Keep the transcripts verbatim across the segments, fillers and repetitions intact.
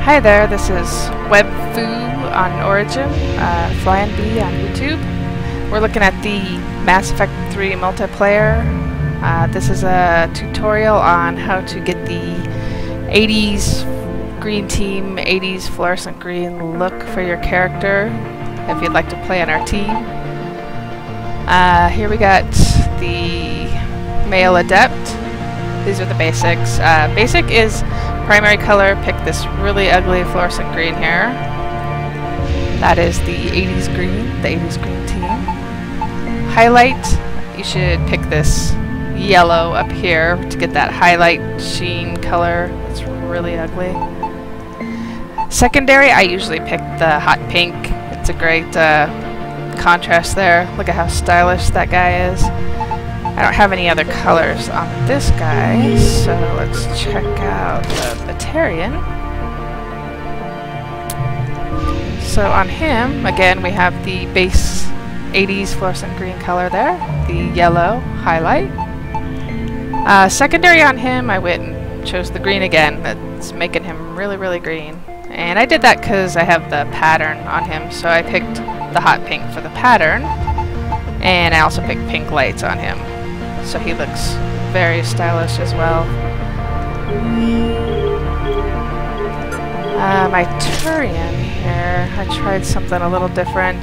Hi there, this is Webfoo on Origin, uh, Fly and B on YouTube. We're looking at the Mass Effect three multiplayer. Uh, this is a tutorial on how to get the eighties green team, eighties fluorescent green look for your character if you'd like to play on our team. Uh, here we got the male adept. These are the basics. Uh, basic is primary color, pick this really ugly fluorescent green here. That is the eighties green, the eighties green team. Highlight, you should pick this yellow up here to get that highlight sheen color. It's really ugly. Secondary, I usually pick the hot pink. It's a great uh, contrast there. Look at how stylish that guy is. I don't have any other colors on this guy, so let's check out the Batarian. So on him, again, we have the base eighties fluorescent green color there, the yellow highlight. Uh, secondary on him, I went and chose the green again. That's making him really, really green. And I did that because I have the pattern on him, so I picked the hot pink for the pattern. And I also picked pink lights on him. So he looks very stylish as well. Uh, my Turian here, I tried something a little different.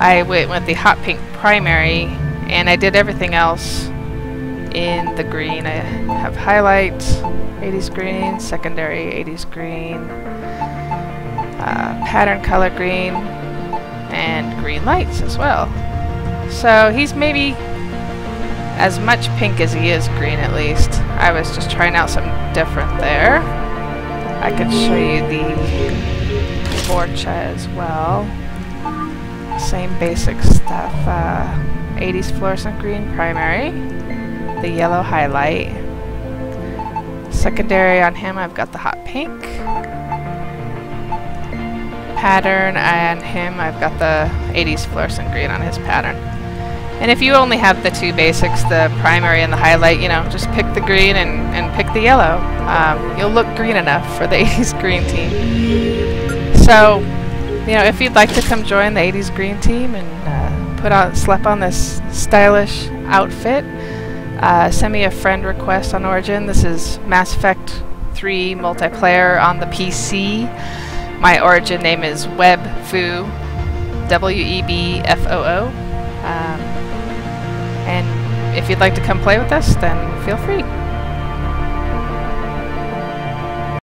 I went with the hot pink primary, and I did everything else in the green. I have highlights, eighties green, secondary eighties green, uh, pattern color green, and green lights as well. So he's maybe as much pink as he is green, at least. I was just trying out something different there. I could show you the Forcha as well. Same basic stuff. Uh, eighties fluorescent green primary. The yellow highlight. Secondary on him, I've got the hot pink. Pattern on him, I've got the eighties fluorescent green on his pattern. And if you only have the two basics, the primary and the highlight, you know, just pick the green and, and pick the yellow. Um, you'll look green enough for the eighties green team. So, you know, if you'd like to come join the eighties green team and uh, put on, slap on this stylish outfit, uh, send me a friend request on Origin. This is Mass Effect three multiplayer on the P C. My Origin name is Webfoo, W E B F O O. Um, and if you'd like to come play with us, then feel free.